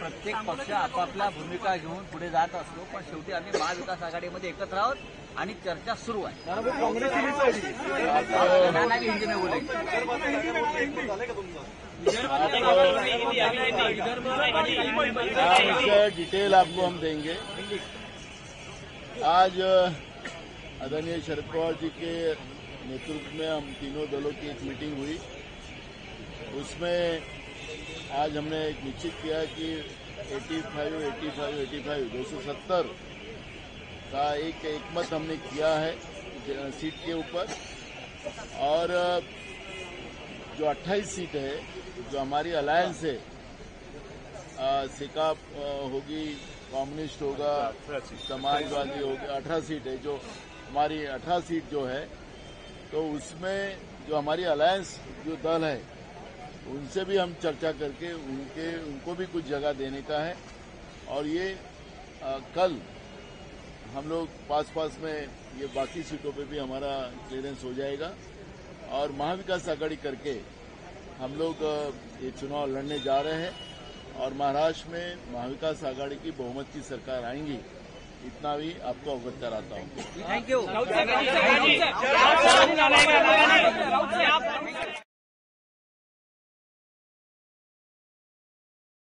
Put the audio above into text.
प्रत्येक पक्ष आपापल्या भूमिका घेऊन पुढे जात असतो, पण शेवटी आम्ही महाविकास आघाडीमध्ये एकत्र आहोत आणि चर्चा सुरू आहे। डिटेल आपको हम देंगे। आज आदरणीय शरद पवार जी के नेतृत्व में हम तीनों दलों की एक मीटिंग हुई, उसमें आज हमने एक निश्चित किया कि 85, 270 का एक एकमत हमने किया है सीट के ऊपर। और जो 28 सीट है जो हमारी अलायंस है, सिकाप होगी, कम्युनिस्ट होगा, समाजवादी होगी, 18 सीट है जो हमारी 18 सीट जो है, तो उसमें जो हमारी अलायंस जो दल है उनसे भी हम चर्चा करके उनको भी कुछ जगह देने का है। और ये कल हम लोग पास में ये बाकी सीटों पे भी हमारा क्लियरेंस हो जाएगा और महाविकास आघाड़ी करके हम लोग ये चुनाव लड़ने जा रहे हैं। और महाराष्ट्र में महाविकास आघाड़ी की बहुमत की सरकार आएंगी, इतना भी आपको अवगत कराता हूँ। Thank you.